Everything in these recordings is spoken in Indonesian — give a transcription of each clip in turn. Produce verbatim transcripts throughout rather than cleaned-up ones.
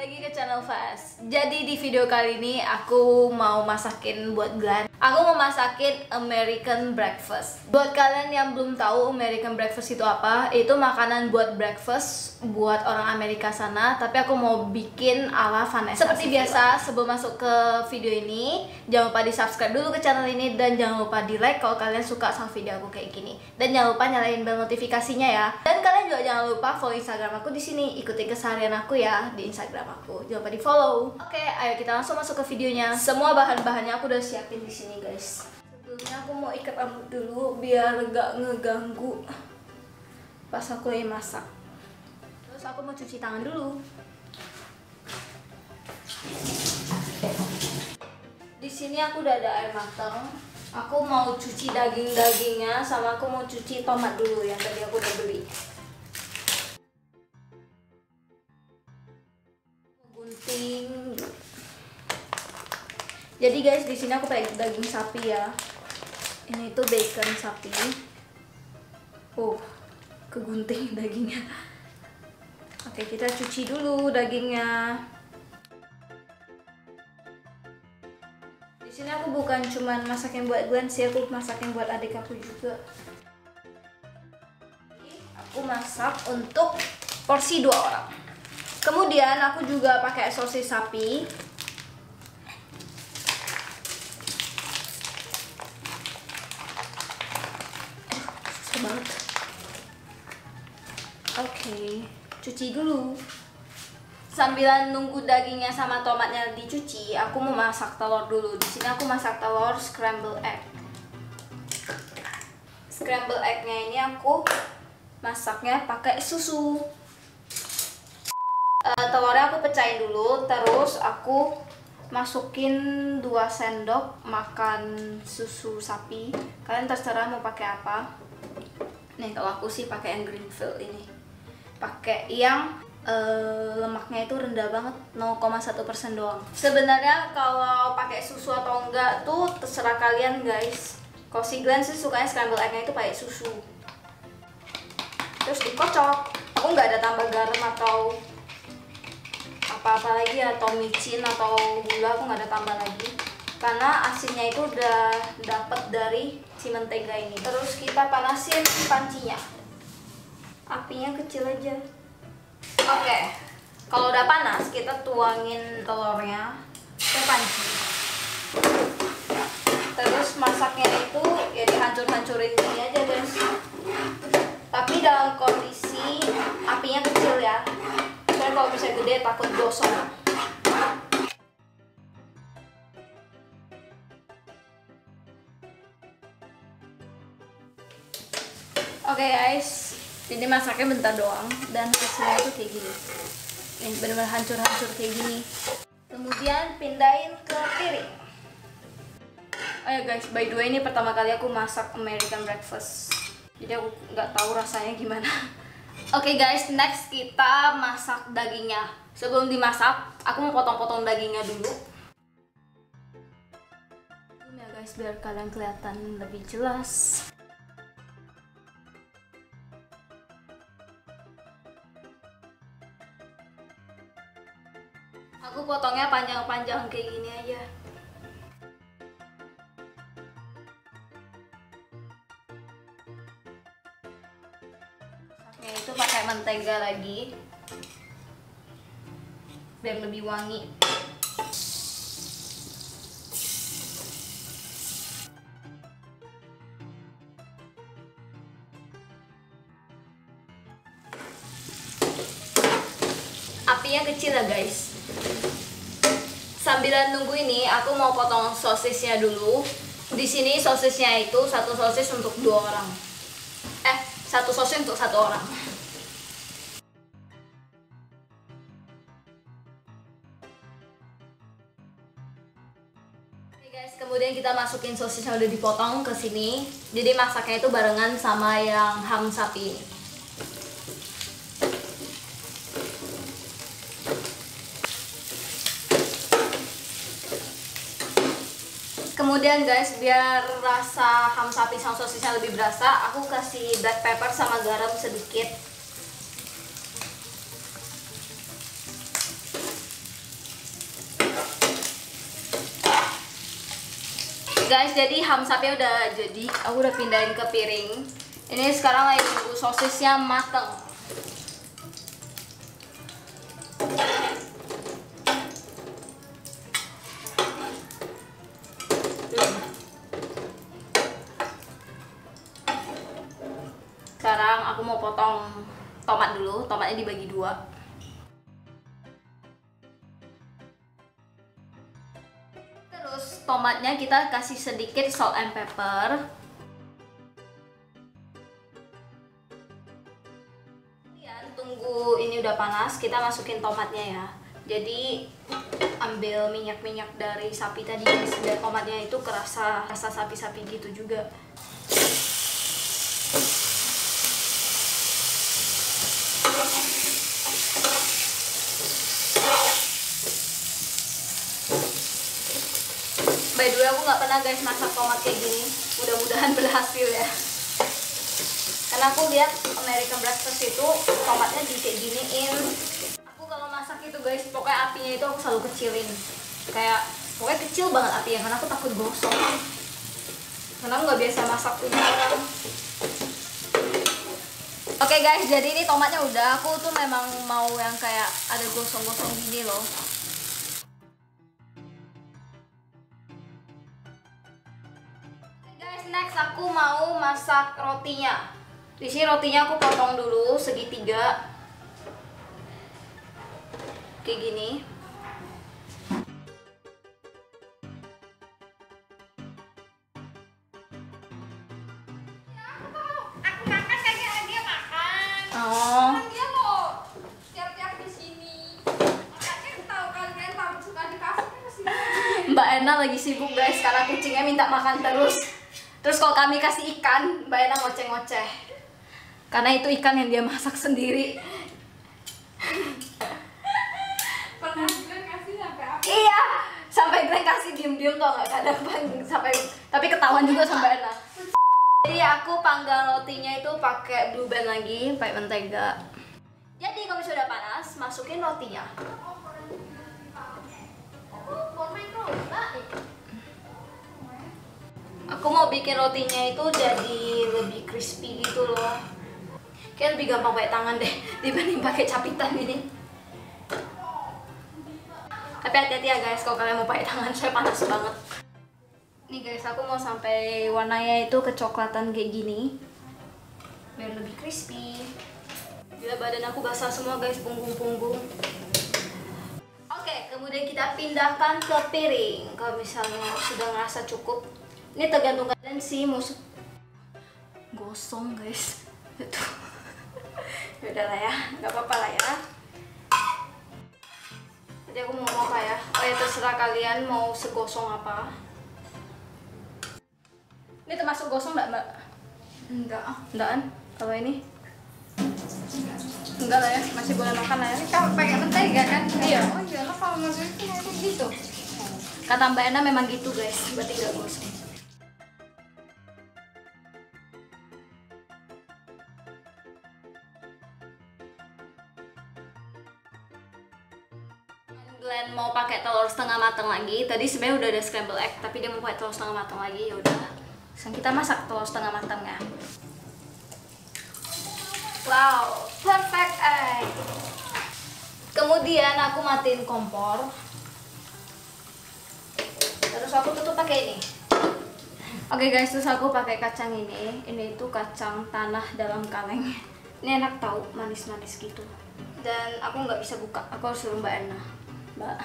Kembali lagi ke channel Fast. Jadi di video kali ini aku mau masakin buat Glenn. Aku mau masakin American breakfast. Buat kalian yang belum tahu American breakfast itu apa, itu makanan buat breakfast buat orang Amerika sana. Tapi aku mau bikin ala Vanessa. Seperti biasa, sebelum masuk ke video ini, jangan lupa di subscribe dulu ke channel ini dan jangan lupa di like kalau kalian suka sama video aku kayak gini. Dan jangan lupa nyalain bel notifikasinya ya. Dan kalian juga jangan lupa follow Instagram aku di sini. Ikuti keseharian aku ya di Instagram aku, jangan lupa di follow. Oke, okay, ayo kita langsung masuk ke videonya. Semua bahan-bahannya aku udah siapin di sini, guys. Sebelumnya aku mau ikat rambut dulu biar gak ngeganggu pas aku lagi masak. Terus aku mau cuci tangan dulu. Di sini aku udah ada air matang. Aku mau cuci daging-dagingnya sama aku mau cuci tomat dulu yang tadi aku udah beli. Jadi guys, di sini aku pakai daging sapi ya. Ini tuh bacon sapi. Oh, kegunting dagingnya. Oke, kita cuci dulu dagingnya. Di sini aku bukan cuman masak yang buat Glenn sih, aku masak yang buat adik aku juga. Aku masak untuk porsi dua orang. Kemudian aku juga pakai sosis sapi. Banget. Oke, cuci dulu. Sambilan nunggu dagingnya sama tomatnya dicuci, aku mau masak telur dulu. Di sini aku masak telur scramble egg. Scramble egg-nya ini aku masaknya pakai susu. Uh, telurnya aku pecahin dulu, terus aku masukin dua sendok makan susu sapi. Kalian terserah mau pakai apa. Nih, kalau aku sih pakai yang Greenfield ini. Pakai yang uh, lemaknya itu rendah banget, nol koma satu persen doang. Sebenarnya kalau pakai susu atau enggak tuh terserah kalian, guys. Kalau si Glenn sih sukanya scramble egg-nya itu pakai susu. Terus dikocok. Aku nggak ada tambah garam atau apa-apa lagi, atau micin atau gula, aku nggak ada tambah lagi karena asinnya itu udah dapet dari si mentega ini. Terus kita panasin pancinya, apinya kecil aja. Oke, kalau udah panas kita tuangin telurnya ke panci, terus masaknya itu ya dihancur-hancurin ini aja, guys, tapi dalam kondisi apinya kecil ya. Kalau bisa gede takut gosong. Oke guys, jadi masaknya bentar doang dan hasilnya itu kayak gini. Ini benar-benar hancur-hancur kayak gini. Kemudian pindahin ke piring. Oh ya guys, by the way ini pertama kali aku masak American breakfast. Jadi aku nggak tahu rasanya gimana. Oke okay guys, next kita masak dagingnya. Sebelum dimasak, aku mau potong-potong dagingnya dulu. Ya guys, biar kalian kelihatan lebih jelas. Aku potongnya panjang-panjang kayak gini aja. Itu pakai mentega lagi biar lebih wangi. Apinya kecil ya guys. Sambilan nunggu ini aku mau potong sosisnya dulu. Di sini sosisnya itu satu sosis untuk dua orang. Eh, satu sosis untuk satu orang. Oke guys, kemudian kita masukin sosis yang udah dipotong ke sini. Jadi masaknya itu barengan sama yang ham sapi ini. Kemudian guys, biar rasa ham sapi sama sosisnya lebih berasa, aku kasih black pepper sama garam sedikit. guys, jadi hamsapnya udah jadi. Aku udah pindahin ke piring. Ini sekarang lagi tunggu sosisnya mateng. Sekarang aku mau potong tomat dulu. Tomatnya dibagi dua. Terus tomatnya kita kasih sedikit salt and pepper. Ya, tunggu ini udah panas, kita masukin tomatnya ya. Jadi ambil minyak-minyak dari sapi tadi guys, biar tomatnya itu kerasa rasa sapi-sapi gitu juga. By the way, aku nggak pernah guys masak tomat kayak gini. Mudah-mudahan berhasil ya. Karena aku lihat American Breakfast itu tomatnya di kayak giniin. Aku kalau masak itu guys, pokoknya apinya itu aku selalu kecilin. Kayak pokoknya kecil banget apinya, karena aku takut gosong. Karena aku nggak biasa masak punya orang. Oke guys, jadi ini tomatnya udah. Aku tuh memang mau yang kayak ada gosong-gosong gini loh. Next aku mau masak rotinya. Di sini rotinya aku potong dulu segitiga kayak gini. Aku aku makan kayaknya dia makan. Oh. Dia mau tiap-tiap di sini. Makanya tahu kalian tahu suka dikasih ke sini. Mbak Erna lagi sibuk guys karena kucingnya minta makan terus. Terus kalau kami kasih ikan, Mbak Erna ngoceh-ngoceh. Karena itu ikan yang dia masak sendiri. Pernah Glenn kasih sampai apa? Iya, sampai Glenn kasih diem-diem tau gak kadang sampai, tapi ketahuan juga sama Mbak Erna. Jadi aku panggang rotinya itu pakai Blue Band lagi, pakai mentega. Jadi kalau sudah panas, masukin rotinya. Aku mau bikin rotinya itu jadi lebih crispy gitu loh. Kayak lebih gampang pakai tangan deh dibanding pakai capitan ini. Tapi hati-hati ya guys kalau kalian mau pakai tangan, saya panas banget. Nih guys, aku mau sampai warnanya itu kecoklatan kayak gini. Biar lebih crispy. Gila, badan aku basah semua guys, punggung-punggung. Oke, kemudian kita pindahkan ke piring. Kalau misalnya sudah ngerasa cukup. Ini tergantung kalian sih mau gosong guys. Itu udah lah ya, nggak apa-apa lah ya. Jadi aku mau apa ya? Oh ya, terserah kalian mau segosong apa. Ini termasuk gosong nggak mbak? Enggak, enggak. Kalau ini enggak lah ya, masih boleh makan lah ya. Kamu pakai mentega kan? Iya. Oh iya lah, kalau maksudnya itu kayak gitu. Kata Mbak Erna memang gitu guys, berarti nggak gosong. Glenn mau pakai telur setengah matang lagi. Tadi sebenarnya udah ada scramble egg, tapi dia mau pakai telur setengah matang lagi. Ya udah, sekarang kita masak telur setengah matangnya. Wow, perfect egg. Kemudian aku matiin kompor. Terus aku tutup pakai ini. Oke guys, terus aku pakai kacang ini. Ini itu kacang tanah dalam kaleng. Ini enak tau, manis-manis gitu. Dan aku nggak bisa buka. Aku harus suruh Mbak Erna. Mbak,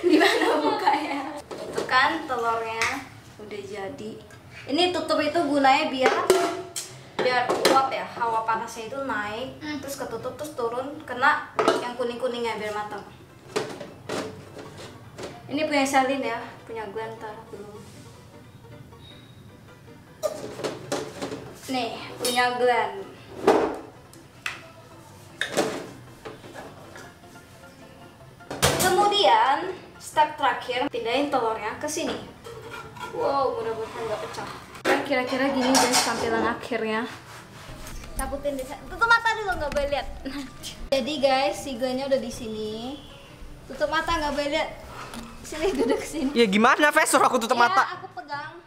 gimana bukanya? Itu kan telurnya udah jadi. Ini tutup itu gunanya biar biar uap ya, hawa panasnya itu naik, hmm. terus ketutup terus turun kena yang kuning-kuningnya biar matang. Ini punya Salin ya, punya Glenn, taruh dulu. Nih, punya Glenn. Kemudian step terakhir, pindahin telurnya ke sini. Wow, mudah-mudahan nggak pecah. Kira-kira gini guys tampilan akhirnya. Cabutin di sana. Tutup mata dulu, nggak boleh lihat. Jadi guys, si Glennnya udah di sini. Tutup mata, nggak boleh lihat. Sini, duduk sini. Ya gimana, Fes? Suruh aku tutup ya, mata. Aku pegang.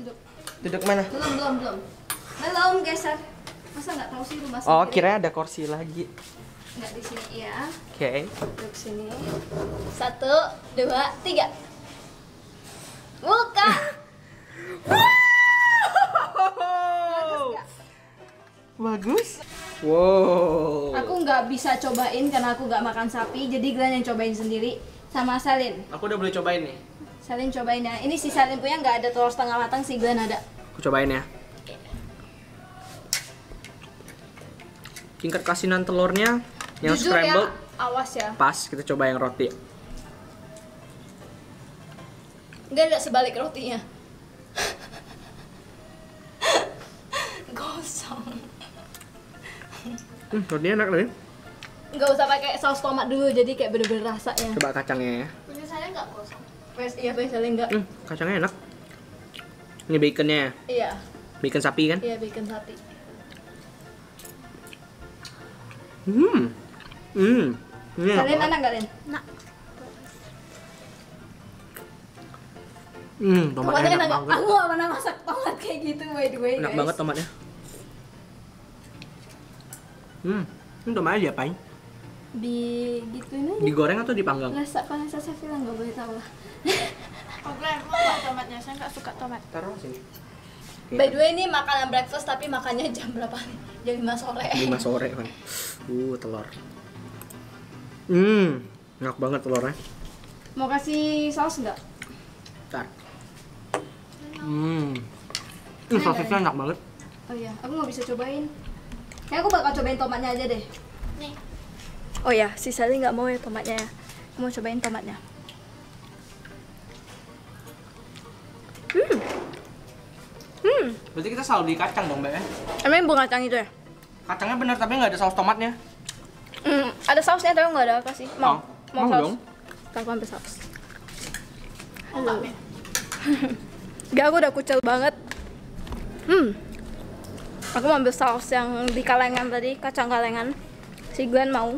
Duduk. Duduk mana? Belum, belum, belum. Belum, geser. Masa nggak tahu sih rumah sendiri? Oh, kira ada kursi lagi. Nggak di sini, ya. Oke. Okay. Duduk sini. Satu, dua, tiga. Buka. Bagus. Wow. Aku nggak bisa cobain karena aku nggak makan sapi, jadi Glenn yang cobain sendiri sama Salin. Aku udah boleh cobain nih. Salin cobain ya. Ini si Salin punya nggak ada telur setengah matang, si Glenn ada. Aku cobain ya. Tingkat kasinan telurnya yang jujur scrambled. Ya, awas ya. Pas, kita coba yang roti. Nggak ada sebalik rotinya. Gosong. Hmm, rotinya enak nih. Nggak usah pakai saus tomat dulu, jadi kayak bener-bener rasanya. Coba kacangnya ya. Punya saya nggak gosong. Iya, punya saya nggak. Hmm, kacangnya enak. Ini baconnya. Iya. Bacon sapi kan? Iya, bacon sapi. Hmm. Hmm. Kalian enak nggak, Len? Enak. Hmm, tomatnya enak banget. Aku nggak pernah masak tomat kayak gitu, by the way. Enak guys. Banget tomatnya. Hmm, ini tomatnya diapain? Di gituin aja. Digoreng atau dipanggang? Rasa Vanessa Sevilla nggak boleh tahu lah. Oh, Glenn, aku nggak tomatnya, saya nggak suka tomat. Taruh sini. Okay. By the way, ini makanan breakfast tapi makannya jam berapa nih? Jam lima sore. lima sore kan. Uh, telur. Hmm, enak banget telurnya. Mau kasih saus nggak? Bentar. Hmm. Ini eh, sausnya enak banget. Oh iya, aku nggak bisa cobain. Kayak aku bakal cobain tomatnya aja deh. Nih. Oh ya, si Sally nggak mau ya tomatnya. Aku mau cobain tomatnya. Hmm. Hmm. Berarti kita selalu di kacang dong, Mbak ya? Emang bukan kacang itu ya? Kacangnya bener, tapi nggak ada saus tomatnya. Hmm, ada sausnya tapi nggak ada apa sih. Mau? Oh, mau, mau saus? Dong. Aku ambil saus. Halo. Gak, aku udah kucel banget. Hmm. Aku mau ambil saus yang di kalengan tadi, kacang kalengan. Si Glenn mau.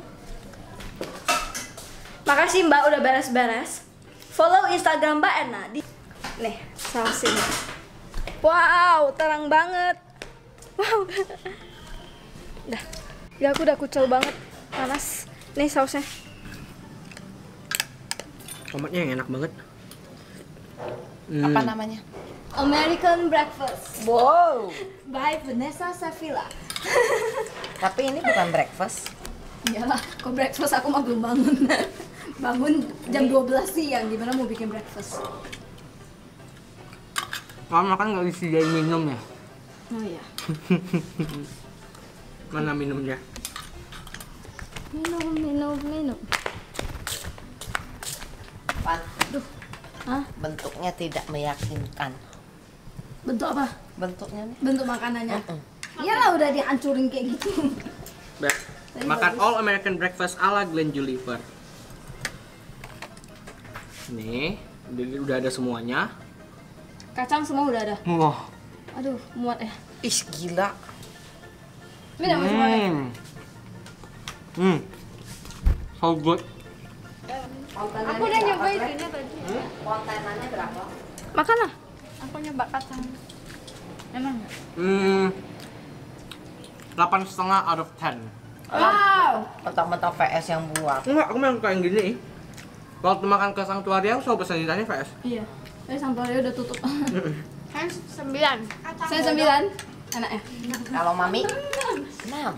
Makasih Mbak udah beres-beres. Follow Instagram Mbak Erna di... Nih, saus ini. Wow, terang banget. Wow. Dah. Ya aku udah kucel banget. Panas. Nih sausnya. Tomatnya yang enak banget. Hmm. Apa namanya? American Breakfast. Wow. By Vanessa Sevilla. Tapi ini bukan breakfast. Iyalah, kok breakfast, aku mah belum bangun. Bangun jam dua belas siang, gimana mau bikin breakfast? Kamu makan nggak disediain minum ya? Oh iya. Mana minumnya? Minum, minum, minum. Pan. Aduh. Hah? Bentuknya tidak meyakinkan. Bentuk apa? Bentuknya nih. Bentuk makanannya? Mm-mm. Iyalah, udah dihancurin kayak gitu. Baik. Makan bagus. All American Breakfast ala GlennJulifer. Nih, udah ada semuanya. Kacang semua udah ada. Wah. Wow. Aduh, muat ya. Ih, gila. Ini udah masuk banget. Hmm. So good. Aku udah nyobain ini tadi. Hmm? Kontenannya berapa? Makanlah. Aku nyoba kacang. Emang nggak? Hmm. delapan setengah out of ten. Wow. Mentang-mentang V S yang buat. Enggak, aku memang kayak gini. Waktu makan ke Sanktuaria, aku selalu pesan ditanya V S. Iya. Tapi Sanktuaria udah tutup. Saya sembilan. Saya sembilan. Enak ya. Kalau mami? Enam.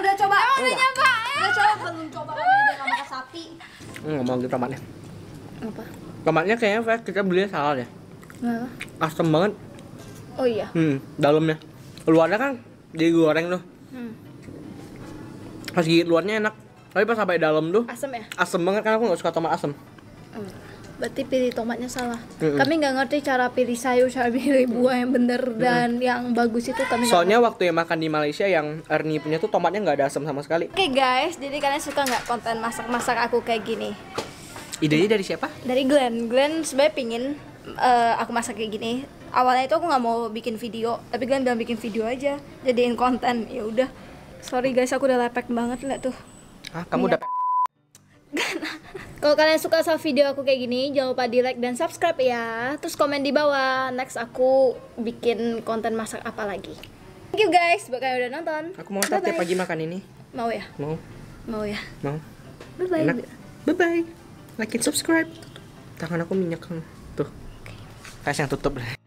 Udah coba? Udah nyoba. Udah coba belum coba udah makan sapi. Enggak mau gitu tomatnya. Apa? Tomatnya kayaknya V S kita belinya salah deh. Kenapa? Asam banget. Oh iya. Hmm, dalamnya. Luarnya kan digoreng tuh. Hmm. Pas gigit luarnya enak, tapi pas sampai dalam tuh asem ya? Asem banget, karena aku nggak suka tomat asem. Hmm. Berarti pilih tomatnya salah. Mm-mm. Kami nggak ngerti cara pilih sayur, cara pilih buah yang bener dan mm-mm. yang bagus itu kami. Soalnya waktu yang makan di Malaysia yang Erni punya tuh tomatnya nggak ada asem sama sekali. Oke okay guys, jadi kalian suka nggak konten masak-masak aku kayak gini? Idenya dari siapa? Dari Glenn. Glenn sebenarnya pingin uh, aku masak kayak gini. Awalnya itu aku nggak mau bikin video, tapi Glenn bilang bikin video aja, jadiin konten. Ya udah. Sorry guys, aku udah lepek banget lah tuh. Hah, kamu udah? Kalau kalian suka sama video aku kayak gini, jangan lupa di like dan subscribe ya. Terus komen di bawah, next aku bikin konten masak apa lagi. Thank you guys, buat kalian udah nonton. Aku mau setiap pagi makan ini. Mau ya? Mau. Mau ya? Mau. Bye-bye. Bye-bye. Like and subscribe. Tangan aku minyak. Tuh. Guys, yang tutup.